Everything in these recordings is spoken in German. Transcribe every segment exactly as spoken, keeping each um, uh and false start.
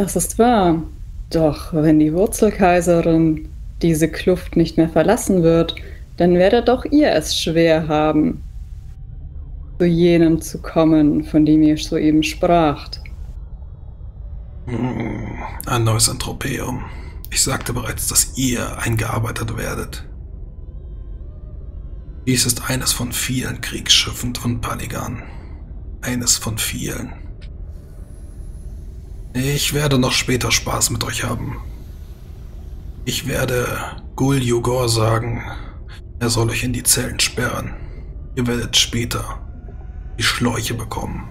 Das ist wahr. Doch wenn die Wurzelkaiserin diese Kluft nicht mehr verlassen wird, dann werdet doch ihr es schwer haben, zu jenem zu kommen, von dem ihr soeben spracht. Ein neues Anthropäum. Ich sagte bereits, dass ihr eingearbeitet werdet. Dies ist eines von vielen Kriegsschiffen von Panigan. Eines von vielen. Ich werde noch später Spaß mit euch haben. Ich werde Ghul Yugor sagen, er soll euch in die Zellen sperren. Ihr werdet später die Schläuche bekommen.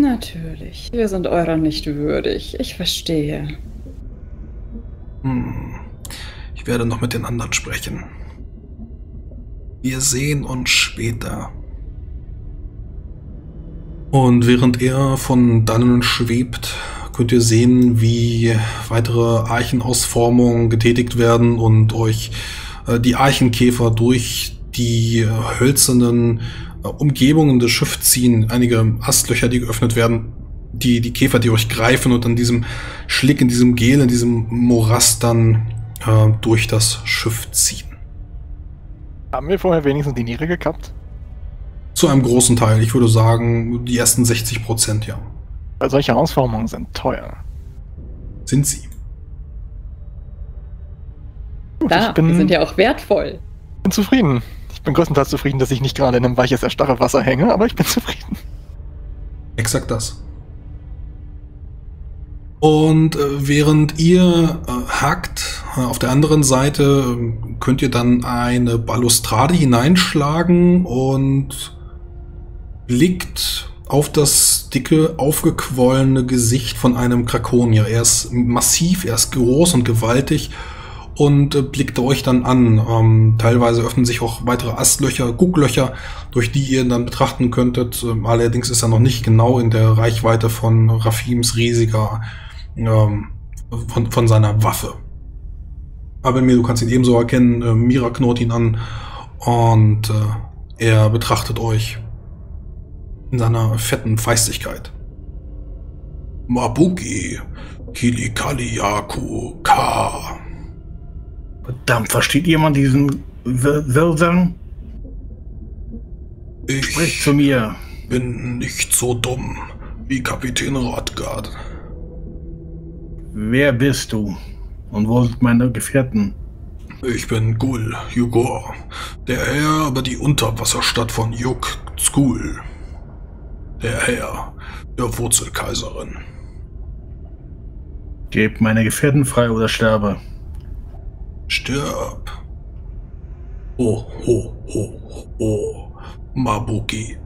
Natürlich, wir sind eurer nicht würdig. Ich verstehe. Hm. Ich werde noch mit den anderen sprechen. Wir sehen uns später. Und während er von dannen schwebt, könnt ihr sehen, wie weitere Archenausformungen getätigt werden und euch äh, die Archenkäfer durch die äh, hölzernen äh, Umgebungen des Schiffs ziehen. Einige Astlöcher, die geöffnet werden, die, die Käfer, die euch greifen und an diesem Schlick, in diesem Gel, in diesem Morast dann äh, durch das Schiff ziehen. Haben wir vorher wenigstens die Niere gekappt? Zu einem großen Teil. Ich würde sagen, die ersten sechzig Prozent, ja. Weil solche Ausformungen sind teuer. Sind sie. Gut, da, ich bin, die sind ja auch wertvoll. Ich bin zufrieden. Ich bin größtenteils zufrieden, dass ich nicht gerade in einem weiches Erstarrewasser hänge, aber ich bin zufrieden. Exakt das. Und äh, während ihr äh, hackt, äh, auf der anderen Seite äh, könnt ihr dann eine Balustrade hineinschlagen und blickt auf das dicke, aufgequollene Gesicht von einem Krakonier. Er ist massiv, er ist groß und gewaltig und äh, blickt euch dann an. Ähm, teilweise öffnen sich auch weitere Astlöcher, Gucklöcher, durch die ihr dann betrachten könntet. Ähm, allerdings ist er noch nicht genau in der Reichweite von Rafims riesiger, ähm, von, von seiner Waffe. Aber mir, du kannst ihn ebenso erkennen. Äh, Mira knurrt ihn an und äh, er betrachtet euch in seiner fetten Feistigkeit. Mabuki Kilikaliaku Ka. Verdammt, versteht jemand diesen Wirrsang? Sprich zu mir. Ich bin nicht so dumm wie Kapitän Rothgard. Wer bist du? Und wo sind meine Gefährten? Ich bin Ghul Yugor, der Herr über die Unterwasserstadt von Juk-Zghul. Der Herr der Wurzelkaiserin. Gebt meine Gefährten frei oder sterbe. Stirb. Ho, ho, ho, ho, Mabuki.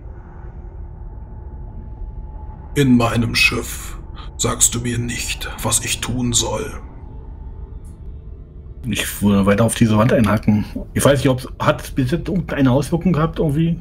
In meinem Schiff sagst du mir nicht, was ich tun soll. Ich würde weiter auf diese Wand einhacken. Ich weiß nicht, ob es bis jetzt irgendeine Auswirkung gehabt irgendwie.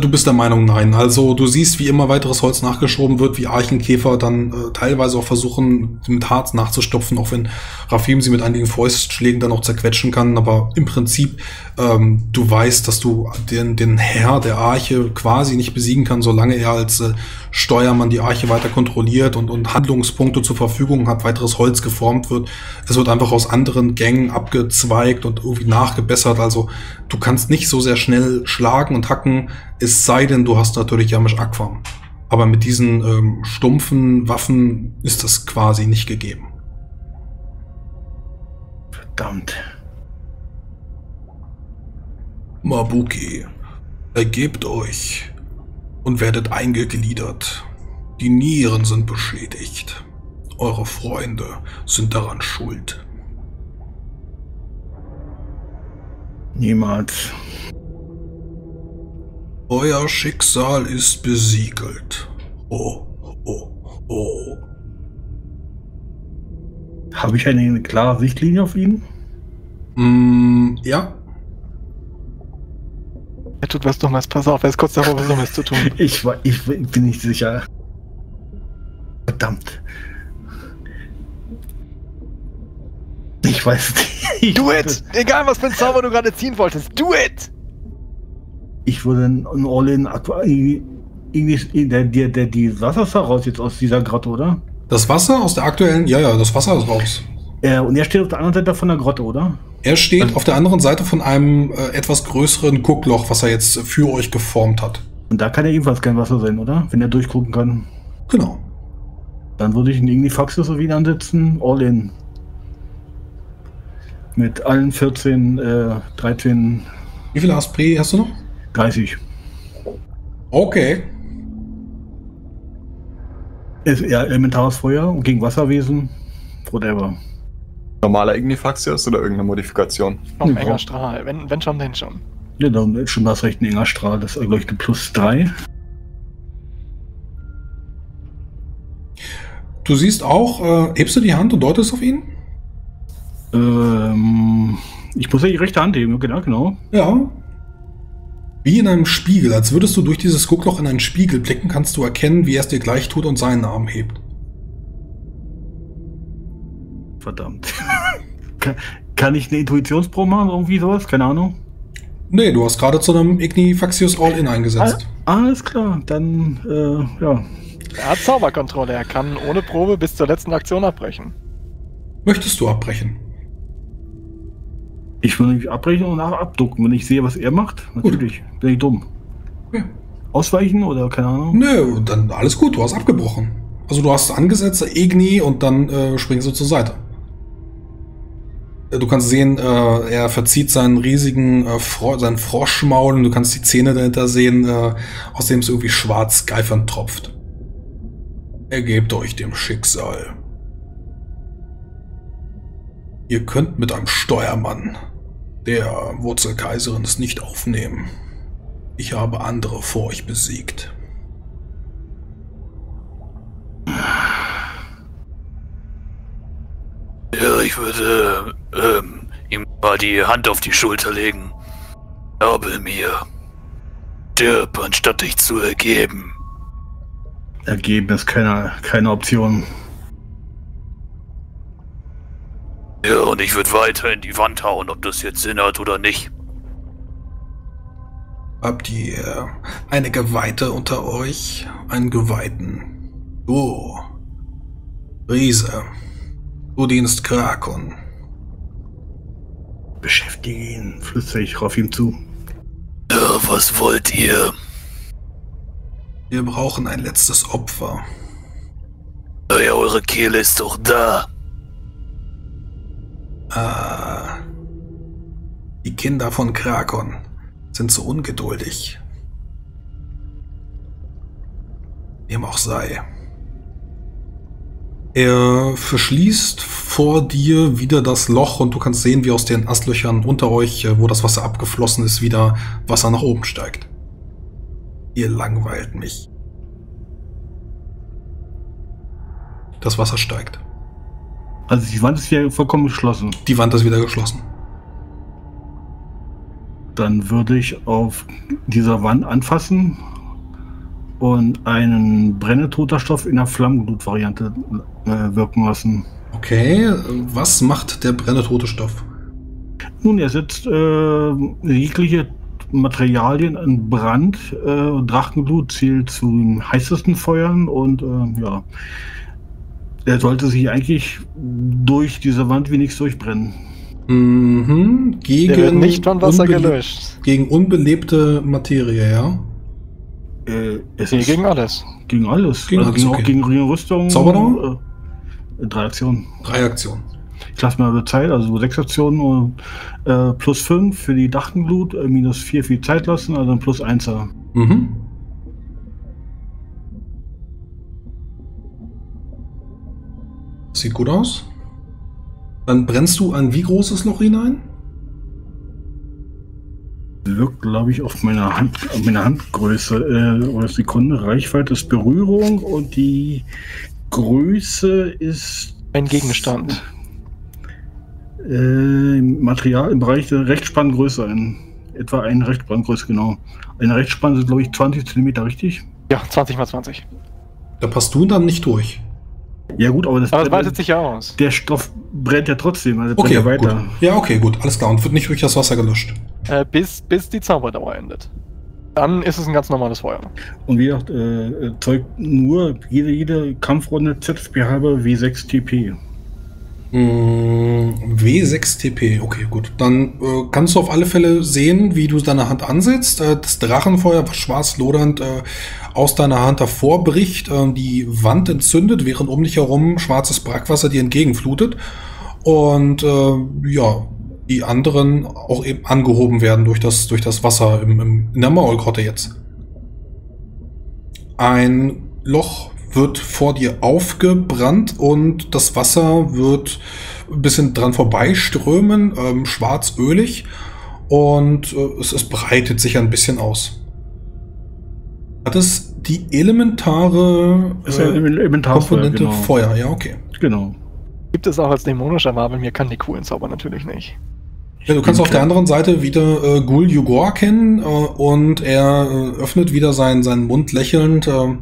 Du bist der Meinung, nein. Also du siehst, wie immer weiteres Holz nachgeschoben wird, wie Archenkäfer dann äh, teilweise auch versuchen, mit Harz nachzustopfen, auch wenn Rafim sie mit einigen Fäustschlägen dann auch zerquetschen kann. Aber im Prinzip, ähm, du weißt, dass du den, den Herr der Arche quasi nicht besiegen kann, solange er als äh, Steuermann die Arche weiter kontrolliert und, und Handlungspunkte zur Verfügung hat, weiteres Holz geformt wird. Es wird einfach aus anderen Gängen abgezweigt und irgendwie nachgebessert. Also du kannst nicht so sehr schnell schlagen und hacken, es sei denn, du hast natürlich Yamash Akwam. Aber mit diesen ähm, stumpfen Waffen ist das quasi nicht gegeben. Verdammt. Mabuki, ergebt euch und werdet eingegliedert. Die Nieren sind beschädigt. Eure Freunde sind daran schuld. Niemals. Euer Schicksal ist besiegelt. Oh, oh, oh. Habe ich eine klare Sichtlinie auf ihn? Mm, ja. Er tut was Dummes. Pass auf, er ist kurz davor, was Dummes zu tun. ich, war, ich bin nicht sicher. Verdammt. Ich weiß nicht. Do it! Egal, was für ein Zauber du gerade ziehen wolltest. Do it! Ich würde ein All-In irgendwie der, der, der, die Wasser ist raus jetzt aus dieser Grotte, oder? Das Wasser aus der aktuellen, ja, ja, das Wasser ist raus. Äh, und er steht auf der anderen Seite von der Grotte, oder? Er steht also auf der anderen Seite von einem äh, etwas größeren Guckloch, was er jetzt äh, für euch geformt hat. Und da kann er ebenfalls kein Wasser sein, oder? Wenn er durchgucken kann. Genau. Dann würde ich ihn irgendwie Ignifaxius so wieder ansetzen, all in. Mit allen vierzehn, äh, dreizehn... Wie viele Aspre hast du noch? dreißig. Okay. Ist eher elementares Feuer und gegen Wasserwesen. Whatever. Normaler Ignifaxius oder irgendeine Modifikation? Noch ein ja. enger Strahl. Wenn, wenn schon, denn schon. Ja, dann ist schon das recht ein enger Strahl. Das ist, glaube ich, eine plus drei. Du siehst auch, äh, hebst du die Hand und deutest auf ihn? Ähm, ich muss ja die rechte Hand heben, genau, genau. Ja. Wie in einem Spiegel, als würdest du durch dieses Guckloch in einen Spiegel blicken, kannst du erkennen, wie er es dir gleich tut und seinen Arm hebt. Verdammt. kann, kann ich eine Intuitionsprobe machen, irgendwie sowas? Keine Ahnung. Nee, du hast gerade zu einem Ignifaxius All-In eingesetzt. All, alles klar, dann, äh, ja. Er hat Zauberkontrolle, er kann ohne Probe bis zur letzten Aktion abbrechen. Möchtest du abbrechen? Ich will nicht abbrechen und nachher abducken, wenn ich sehe, was er macht. Natürlich, gut. Bin ich dumm. Ja. Ausweichen oder keine Ahnung? Nö, dann alles gut, du hast abgebrochen. Also du hast angesetzt, Igni, und dann äh, springst du zur Seite. Du kannst sehen, äh, er verzieht seinen riesigen äh, Fro seinen Froschmaul und du kannst die Zähne dahinter sehen, äh, aus dem es irgendwie schwarz geifernd tropft. Ergebt euch dem Schicksal. Ihr könnt mit einem Steuermann der Wurzelkaiserin es nicht aufnehmen. Ich habe andere vor euch besiegt. Ja, ich würde ähm, ihm mal die Hand auf die Schulter legen. Abelmir, stirb, anstatt dich zu ergeben. Ergeben ist keine, keine Option. Ja, und ich würde weiter in die Wand hauen, ob das jetzt Sinn hat oder nicht. Habt ihr eine Geweihte unter euch? Einen Geweihten. Du, Riese. Du dienst Krakon. Beschäftige ihn, flüstere ich Rafim zu. Ja, was wollt ihr? Wir brauchen ein letztes Opfer. Ja, eure Kehle ist doch da. Ah, die Kinder von Krakon sind so ungeduldig. Dem auch sei. Er verschließt vor dir wieder das Loch und du kannst sehen, wie aus den Astlöchern unter euch, wo das Wasser abgeflossen ist, wieder Wasser nach oben steigt. Ihr langweilt mich. Das Wasser steigt. Also die Wand ist wieder vollkommen geschlossen. Die Wand ist wieder geschlossen. Dann würde ich auf dieser Wand anfassen und einen Brennetoterstoff in der Flammenglut-Variante äh, wirken lassen. Okay, was macht der Brennetoterstoff? Nun, er setzt äh, jegliche Materialien in Brand. Äh, Drachenglut zählt zu den heißesten Feuern und äh, ja. Der sollte sich eigentlich durch diese Wand wenigstens durchbrennen. Mhm. Gegen der wird nicht von Wasser gelöscht. Gegen unbelebte Materie, ja? Äh, es nee, ist gegen alles. Gegen alles. Gegen, also alles, gegen, okay. Auch gegen Rüstung. Zauberung? Äh, drei Aktionen. Drei Aktionen. Ich lasse mal Zeit, also sechs Aktionen. Äh, plus fünf für die Dachtenglut, äh, minus vier für die Zeit lassen, also ein plus Einser. Mhm. Sieht gut aus. Dann brennst du ein wie großes Loch hinein? Wirkt, glaube ich, auf meiner Hand, auf meiner Handgröße. Äh, Sekunde, Reichweite ist Berührung und die Größe ist ein Gegenstand. Äh, Material im Bereich der Rechtspanngröße, in etwa eine Rechtspanngröße, genau. Eine Rechtsspanne sind, glaube ich, zwanzig Zentimeter, richtig? Ja, zwanzig mal zwanzig. Da passt du dann nicht durch. Ja gut, aber das, aber das breitet sich ja aus. Der Stoff brennt ja trotzdem, also okay, brennt ja weiter. Gut. Ja, okay, gut, alles klar. Und wird nicht durch das Wasser gelöscht. Äh, bis, bis die Zauberdauer endet. Dann ist es ein ganz normales Feuer. Und wie gesagt, äh, zeugt nur jede, jede Kampfrunde Z S P halber W sechs T P. W sechs T P, okay, gut. Dann äh, kannst du auf alle Fälle sehen, wie du deine Hand ansetzt. Äh, das Drachenfeuer, schwarz lodernd, äh, aus deiner Hand hervorbricht, äh, die Wand entzündet, während um dich herum schwarzes Brackwasser dir entgegenflutet. Und äh, ja, die anderen auch eben angehoben werden durch das, durch das Wasser im, im, in der Maulgrotte jetzt. Ein Loch wird vor dir aufgebrannt und das Wasser wird ein bisschen dran vorbeiströmen, ähm, schwarzölig, und äh, es, es breitet sich ein bisschen aus. Hat es die elementare äh, ist ja elementar Komponente Feuer, genau. Feuer, ja, okay. Genau. Gibt es auch als dämonischer Waben, mir kann die Kuh entzaubern natürlich nicht. Ja, du kannst auf der anderen Seite wieder äh, Ghul Yugor kennen, äh, und er äh, öffnet wieder seinen, seinen Mund lächelnd. Äh,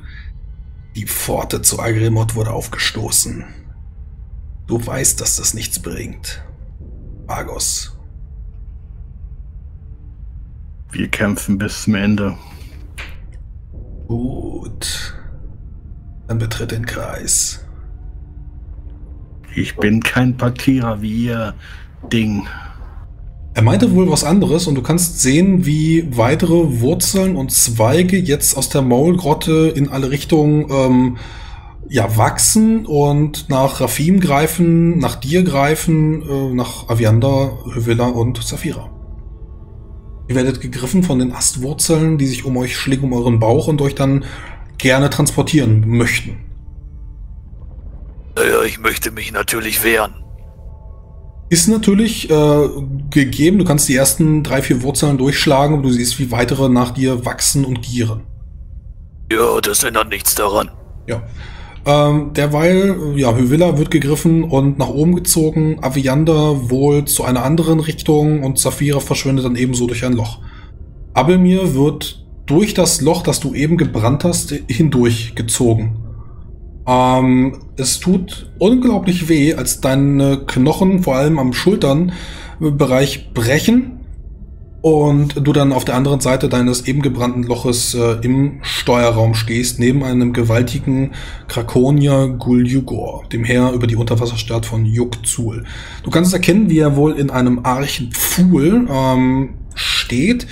Die Pforte zu Agremot wurde aufgestoßen. Du weißt, dass das nichts bringt. Argos. Wir kämpfen bis zum Ende. Gut. Dann betritt den Kreis. Ich bin kein Paktierer wie ihr Ding. Er meinte wohl was anderes, und du kannst sehen, wie weitere Wurzeln und Zweige jetzt aus der Maulgrotte in alle Richtungen ähm, ja, wachsen und nach Rafim greifen, nach dir greifen, äh, nach Aviander, Hüvila und Safira. Ihr werdet gegriffen von den Astwurzeln, die sich um euch schlingen, um euren Bauch und euch dann gerne transportieren möchten. Naja, ich möchte mich natürlich wehren. Ist natürlich äh, gegeben, du kannst die ersten drei, vier Wurzeln durchschlagen, und du siehst, wie weitere nach dir wachsen und gieren. Ja, das ändert nichts daran. Ja. Ähm, derweil, ja, Hüvila wird gegriffen und nach oben gezogen, Aviander wohl zu einer anderen Richtung, und Safira verschwindet dann ebenso durch ein Loch. Abelmir wird durch das Loch, das du eben gebrannt hast, hindurch gezogen. Ähm, es tut unglaublich weh, als deine Knochen, vor allem am Schulternbereich, brechen und du dann auf der anderen Seite deines eben gebrannten Loches äh, im Steuerraum stehst, neben einem gewaltigen Krakonier Ghul Yugor, dem Herr über die Unterwasserstadt von Juk-Zghul. Du kannst erkennen, wie er wohl in einem Archenpfuhl ähm, steht.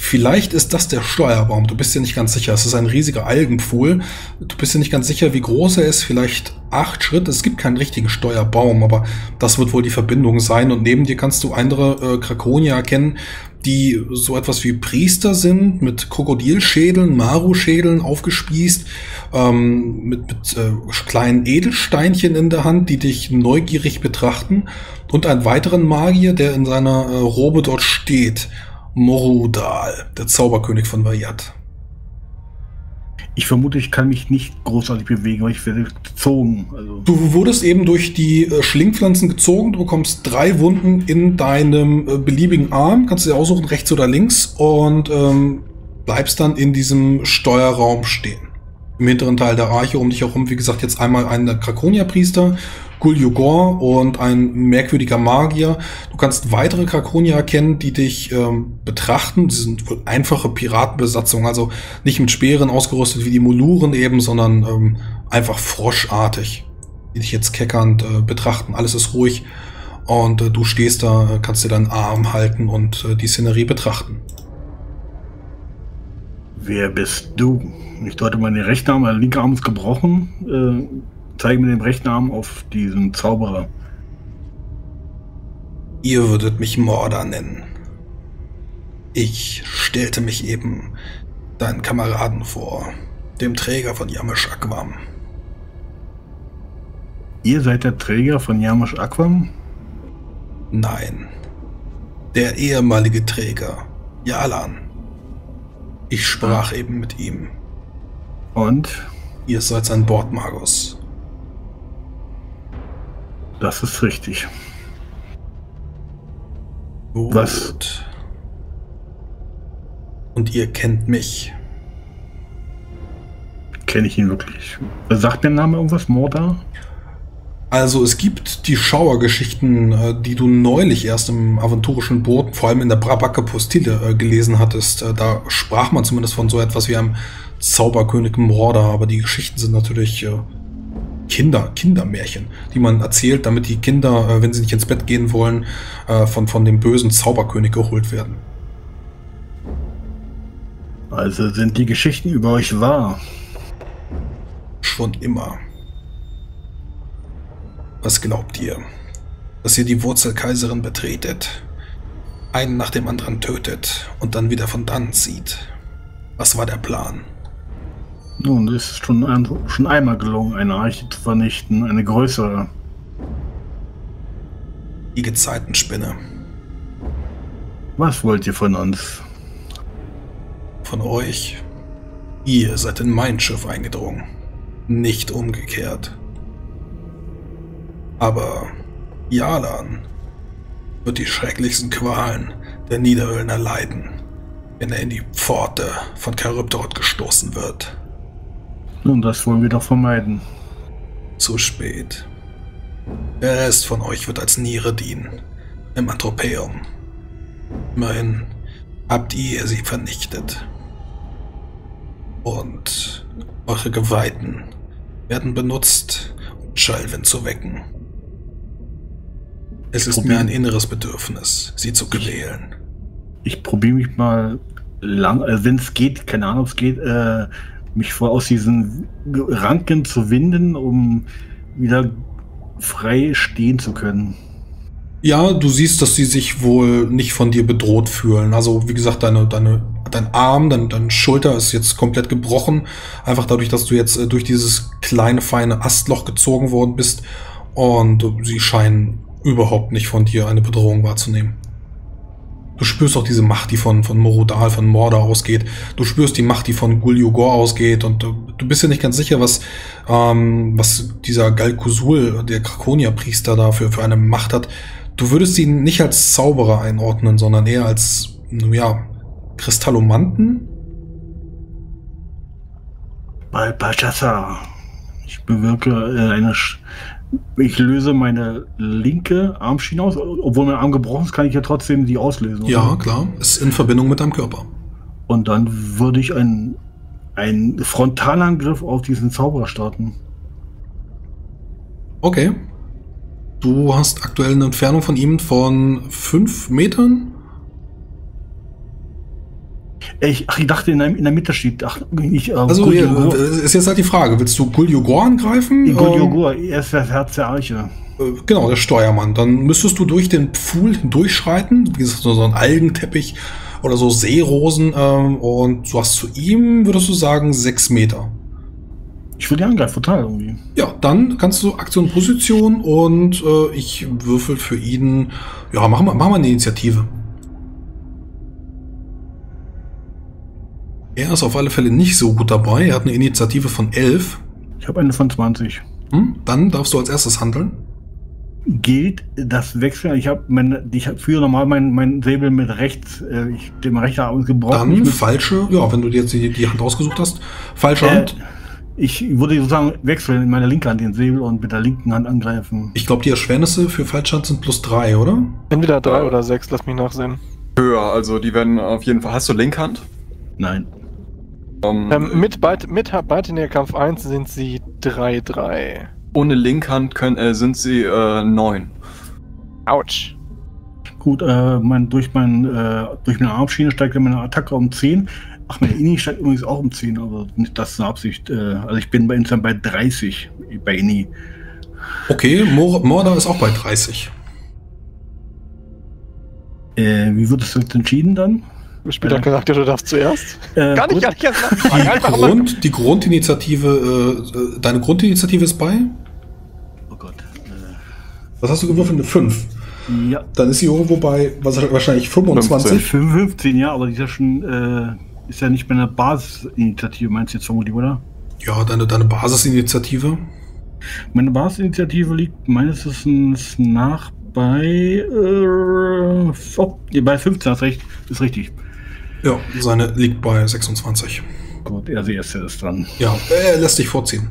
Vielleicht ist das der Steuerbaum, du bist dir nicht ganz sicher. Es ist ein riesiger Algenpfuhl. Du bist dir nicht ganz sicher, wie groß er ist, vielleicht acht Schritt. Es gibt keinen richtigen Steuerbaum, aber das wird wohl die Verbindung sein. Und neben dir kannst du andere äh, Krakonier erkennen, die so etwas wie Priester sind, mit Krokodilschädeln, Maru-Schädeln aufgespießt, ähm, mit, mit äh, kleinen Edelsteinchen in der Hand, die dich neugierig betrachten. Und einen weiteren Magier, der in seiner äh, Robe dort steht. Morda, der Zauberkönig von Vayat. Ich vermute, ich kann mich nicht großartig bewegen, weil ich werde gezogen. Also du wurdest eben durch die Schlingpflanzen gezogen. Du bekommst drei Wunden in deinem beliebigen Arm. Kannst du dir aussuchen, rechts oder links. Und ähm, bleibst dann in diesem Steuerraum stehen. Im hinteren Teil der Arche um dich herum, wie gesagt, jetzt einmal ein Krakonia-Priester, Ghul Yugor und ein merkwürdiger Magier. Du kannst weitere Krakonier erkennen, die dich ähm, betrachten. Sie sind wohl einfache Piratenbesatzungen, also nicht mit Speeren ausgerüstet wie die Moluren eben, sondern ähm, einfach froschartig, die dich jetzt keckernd äh, betrachten. Alles ist ruhig und äh, du stehst da, kannst dir deinen Arm halten und äh, die Szenerie betrachten. Wer bist du? Ich deute meinen rechten Arm, mein linker Arm ist gebrochen. Äh Zeige mir den rechten Arm auf diesen Zauberer. Ihr würdet mich Morda nennen. Ich stellte mich eben deinen Kameraden vor, dem Träger von Yamash Akwam. Ihr seid der Träger von Yamash Akwam? Nein, der ehemalige Träger, Yalan. Ich sprach hm. eben mit ihm. Und? Ihr seid sein Bordmagus. Das ist richtig. Gut. Was? Und ihr kennt mich. Kenne ich ihn wirklich? Sagt der Name irgendwas, Morda? Also es gibt die Schauergeschichten, die du neulich erst im Aventurischen Boten, vor allem in der Brabacke Postille, gelesen hattest. Da sprach man zumindest von so etwas wie einem Zauberkönig Morda, aber die Geschichten sind natürlich Kinder, Kindermärchen, die man erzählt, damit die Kinder, wenn sie nicht ins Bett gehen wollen, von, von dem bösen Zauberkönig geholt werden. Also sind die Geschichten über euch wahr? Schon immer. Was glaubt ihr? Dass ihr die Wurzelkaiserin betretet, einen nach dem anderen tötet und dann wieder von dann zieht? Was war der Plan? Nun, es ist schon, ein, schon einmal gelungen, eine Arche zu vernichten, eine größere. Die Gezeitenspinne. Was wollt ihr von uns? Von euch? Ihr seid in mein Schiff eingedrungen. Nicht umgekehrt. Aber Yalan wird die schrecklichsten Qualen der Niederöllen erleiden, wenn er in die Pforte von Charybdoroth gestoßen wird. Nun, das wollen wir doch vermeiden. Zu spät. Der Rest von euch wird als Niere dienen, im Anthropäum. Immerhin habt ihr sie vernichtet. Und eure Geweihten werden benutzt, um Schallwind zu wecken. Es ist mir ein inneres Bedürfnis, sie zu quälen. Ich, ich probiere mich mal lang, äh, wenn es geht, keine Ahnung, ob es geht, äh, mich vor aus diesen Ranken zu winden, um wieder frei stehen zu können. Ja, du siehst, dass sie sich wohl nicht von dir bedroht fühlen. Also wie gesagt, deine, deine, dein Arm, dein, deine Schulter ist jetzt komplett gebrochen. Einfach dadurch, dass du jetzt äh, durch dieses kleine, feine Astloch gezogen worden bist. Und sie scheinen überhaupt nicht von dir eine Bedrohung wahrzunehmen. Du spürst auch diese Macht, die von, von Morodal, von Morda ausgeht. Du spürst die Macht, die von Ghul Yugor ausgeht. Und du, du bist ja nicht ganz sicher, was, ähm, was dieser Ghul, der Krakonier-Priester, dafür für eine Macht hat. Du würdest ihn nicht als Zauberer einordnen, sondern eher als, ja, Kristallomanten? Bei Pachasa. Ich bewirke eine... Sch Ich löse meine linke Armschiene aus. Obwohl mein Arm gebrochen ist, kann ich ja trotzdem die auslösen. Oder? Ja, klar. Ist in Verbindung mit deinem Körper. Und dann würde ich einen, einen Frontalangriff auf diesen Zauberer starten. Okay. Du hast aktuell eine Entfernung von ihm von fünf Metern? Ich, ach, ich dachte, in der, in der Mitte steht. Ach, ich, äh, also, ja, ist jetzt halt die Frage: Willst du Ghul Yugor angreifen? Ghul Yugor, er ist das Herz der Arche. Genau, der Steuermann. Dann müsstest du durch den Pfuhl hindurchschreiten. Wie gesagt, so ein Algenteppich oder so Seerosen. Ähm, und du hast zu ihm, würdest du sagen, sechs Meter. Ich würde angreifen, total irgendwie. Ja, dann kannst du Aktion, Position und äh, ich würfel für ihn. Ja, machen wir machen wir eine Initiative. Er ist auf alle Fälle nicht so gut dabei. Er hat eine Initiative von elf. Ich habe eine von zwanzig. Hm? Dann darfst du als erstes handeln. Gilt das Wechseln? Ich habe hab früher normal meinen mein Säbel mit rechts, äh, ich, dem rechten Arm gebrochen. Dann falsche, ja, wenn du dir jetzt die, die Hand ausgesucht hast. Falsche äh, Hand. Ich würde sozusagen wechseln in meiner linken Hand den Säbel und mit der linken Hand angreifen. Ich glaube, die Erschwernisse für falsche Hand sind plus drei, oder? Entweder drei oder sechs, lass mich nachsehen. Höher, also die werden auf jeden Fall. Hast du linke Hand? Nein. Um, ähm, mit Beitinäherkampf eins sind sie drei drei. Ohne Linkhand können, äh, sind sie äh, neun. Autsch. Gut, äh, mein, durch, mein, äh, durch meine Armschiene steigt meine Attacke um zehn. Ach, meine Ini steigt übrigens auch um zehn, aber nicht, das ist eine Absicht. Äh, also ich bin bei Instagram bei dreißig, bei Ini. Okay, Mor Morda ist auch bei dreißig. Äh, wie wird das jetzt entschieden dann? Später äh, gesagt, ja, du darfst zuerst. Äh, gar nicht, gar nicht erst nachfragen. Die, Grund, die Grundinitiative, äh, deine Grundinitiative ist bei? Oh Gott. Äh, was hast du gewürfelt? Eine fünf. Ja. Dann ist sie irgendwo bei, was, wahrscheinlich fünfundzwanzig. fünfzehn, ja, aber die ist ja schon, äh, ist ja nicht mehr eine Basisinitiative, meinst du jetzt vermutlich, oder? Ja, deine, deine Basisinitiative. Meine Basisinitiative liegt meines Wissens nach bei, äh, oh, bei fünfzehn, hast recht, ist richtig. Ja, seine liegt bei sechsundzwanzig. Gut, er ist dran. Ja, er lässt dich vorziehen.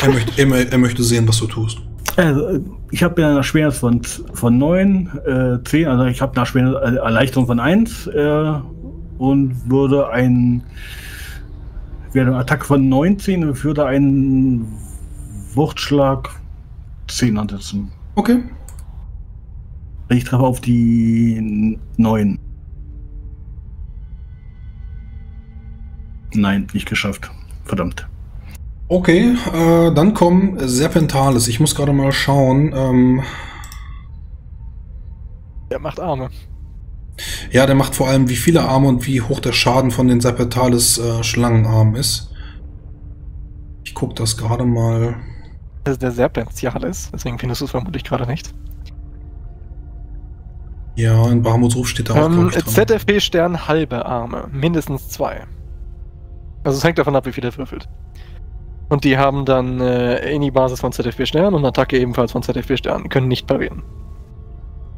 Er möchte, er, er möchte sehen, was du tust. Also, ich habe ja Nachschwere von, von neun, äh, zehn, also ich habe Nachschwere Erleichterung von eins äh, und würde einen werde Attacke von neunzehn und würde einen Wuchtschlag zehn ansetzen. Okay. Ich treffe auf die neun. Nein, nicht geschafft. Verdammt. Okay, äh, dann kommen Serpentales. Ich muss gerade mal schauen. Ähm der macht Arme. Ja, der macht vor allem, wie viele Arme und wie hoch der Schaden von den Serpentales äh, Schlangenarmen ist. Ich gucke das gerade mal. Das ist der Serpential ist, deswegen findest du es vermutlich gerade nicht. Ja, in Bahamuts Ruf steht da auch ähm, dran. Z F B-Stern halbe Arme, mindestens zwei. Also es hängt davon ab, wie viel er würfelt. Und die haben dann äh, Ini-Basis von Z F B-Stern und Attacke ebenfalls von Z F B-Stern, können nicht parieren.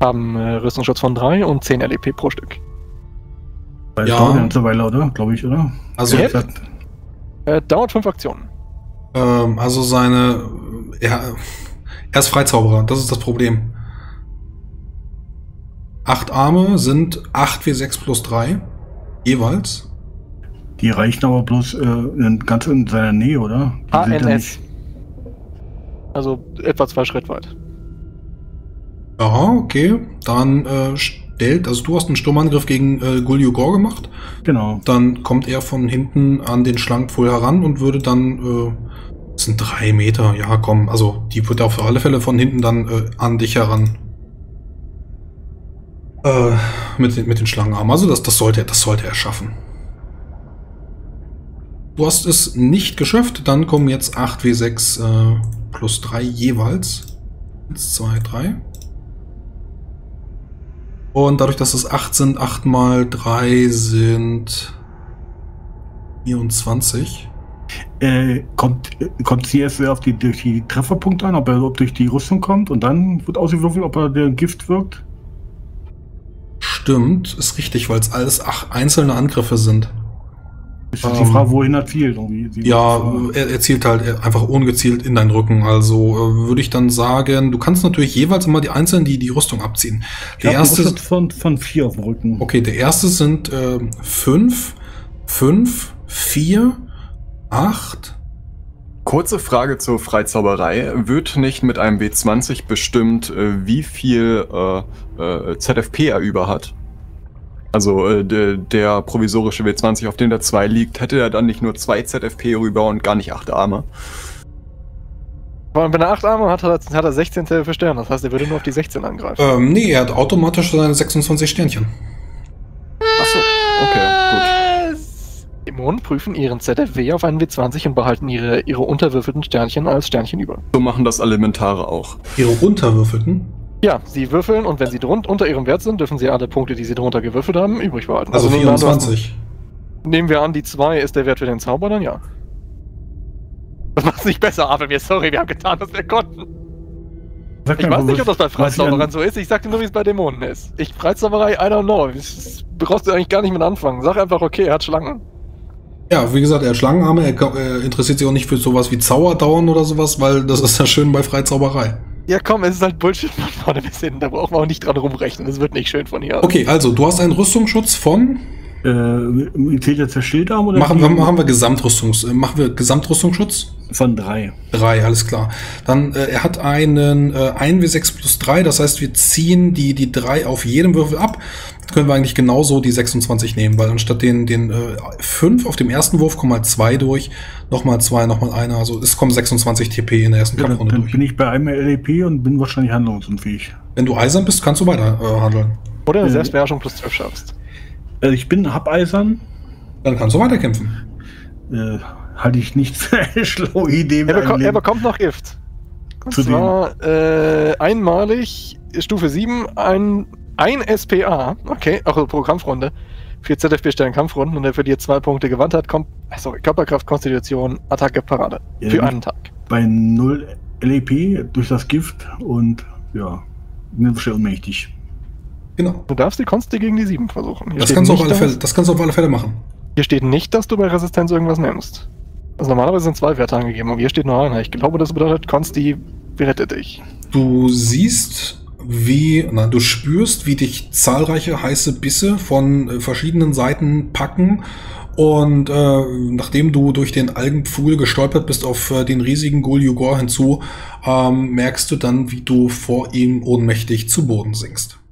Haben äh, Rüstungsschutz von drei und zehn L E P pro Stück. Weil ja, dauert mittlerweile, oder? Glaube ich, oder? Also ja, hat... äh, dauert fünf Aktionen. Ähm, also seine... Ja, er ist Freizauberer, das ist das Problem. Acht Arme sind acht W sechs plus drei, jeweils. Die reichen aber bloß äh, ganz in seiner Nähe, oder? A N S. Also etwa zwei Schritt weit. Ja, okay. Dann äh, stellt, also du hast einen Sturmangriff gegen äh, Ghul Yugor gemacht. Genau. Dann kommt er von hinten an den Schlangenpfuhl heran und würde dann, äh, das sind drei Meter, ja komm, also die wird auf alle Fälle von hinten dann äh, an dich heran. Äh, mit, mit den Schlangenarmen. Also das, das, sollte, das sollte er schaffen. Du hast es nicht geschafft, dann kommen jetzt acht W sechs äh, plus drei jeweils. eins, zwei, drei. Und dadurch, dass es acht sind, acht mal drei sind vierundzwanzig. Äh, kommt, kommt sie erst auf die, durch die Trefferpunkte an, ob er ob durch die Rüstung kommt und dann wird ausgewürfelt, ob er der Gift wirkt? Stimmt, ist richtig, weil es alles ach, einzelne Angriffe sind. Ist die Frage, wohin er zielt? Ja, er, er zielt halt einfach ungezielt in deinen Rücken. Also äh, würde ich dann sagen, du kannst natürlich jeweils immer die Einzelnen, die die Rüstung abziehen. Der ich erste ist von, von vier auf dem Rücken. Okay, der erste sind äh, fünf, fünf, vier, acht. Kurze Frage zur Freizauberei. Wird nicht mit einem W zwanzig bestimmt, äh, wie viel äh, äh, Z F P er über hat? Also äh, de, der provisorische W zwanzig, auf dem der zwei liegt, hätte er dann nicht nur zwei Z F P rüber und gar nicht acht Arme. Wenn er acht Arme hat, hat er, hat er sechzehn Z F P Sterne. Das heißt, er würde nur auf die sechzehn angreifen. Ähm, nee, er hat automatisch seine sechsundzwanzig Sternchen. Achso, okay, gut. Dämonen prüfen ihren Z F W auf einen W zwanzig und behalten ihre, ihre unterwürfelten Sternchen als Sternchen über. So machen das alle Elementare auch. Ihre unterwürfelten? Ja, sie würfeln und wenn sie drunter unter ihrem Wert sind, dürfen sie alle Punkte, die sie drunter gewürfelt haben, übrig behalten. Also, also vierundzwanzig. An, nehmen wir an, die zwei ist der Wert für den Zauber, dann ja. Das macht's nicht besser, Abelmir, sorry, wir haben getan, was wir konnten. Sag ich weiß nicht, ob das bei Freizauberern so ist, ich sag dir nur, wie es bei Dämonen ist. Ich Freizauberei, I don't know, das brauchst du eigentlich gar nicht mit anfangen. Sag einfach, okay, er hat Schlangen. Ja, wie gesagt, er hat Schlangenarme, er, er interessiert sich auch nicht für sowas wie Zauberdauern oder sowas, weil das ist ja schön bei Freizauberei. Ja komm, es ist halt Bullshit von vorne bis hinten, da brauchen wir auch nicht dran rumrechnen, das wird nicht schön von hier aus. Okay, also du hast einen Rüstungsschutz von... Äh, zählt jetzt der Schildarm oder... Machen wir, machen wir Gesamtrüstungs... Machen wir Gesamtrüstungsschutz? Von drei. drei, alles klar. Dann, äh, er hat einen äh, ein W sechs plus drei, das heißt, wir ziehen die, die drei auf jedem Würfel ab. Dann können wir eigentlich genauso die sechsundzwanzig nehmen, weil anstatt den, den äh, fünf auf dem ersten Wurf kommen halt zwei durch, nochmal zwei, nochmal einer, also es kommen sechsundzwanzig T P in der ersten ja, Kampfrunde dann durch. Dann bin ich bei einem L E P und bin wahrscheinlich handlungsunfähig. Wenn du eisern bist, kannst du weiter äh, handeln. Oder eine Selbstbeherrschung plus zwölf schaffst. Also ich bin Habeisern. Dann kannst du weiterkämpfen. Äh, halte ich nicht für eine schlaue Idee. Er, beko er bekommt noch Gift. Und zwar äh, einmalig Stufe sieben, ein, ein S P A, okay, auch pro Kampfrunde, für Z F B-Stellen Kampfrunden und er verliert zwei Punkte gewandt hat, kommt, sorry, Körperkraft, Konstitution, Attacke, Parade. Ja, für einen Tag. Bei null L E P durch das Gift und ja, bin schon ohnmächtig. Genau. Du darfst die Konsti gegen die sieben versuchen. Hier das kannst, nicht, auf alle Fälle, das kannst du auf alle Fälle machen. Hier steht nicht, dass du bei Resistenz irgendwas nimmst. Also normalerweise sind zwei Werte angegeben, und hier steht nur einer. Ich glaube, das bedeutet Konsti Berette dich. Du siehst, wie, nein, du spürst, wie dich zahlreiche heiße Bisse von äh, verschiedenen Seiten packen. Und äh, nachdem du durch den Algenpfuhl gestolpert bist auf äh, den riesigen Ghul Yugor hinzu, ähm, merkst du dann, wie du vor ihm ohnmächtig zu Boden sinkst.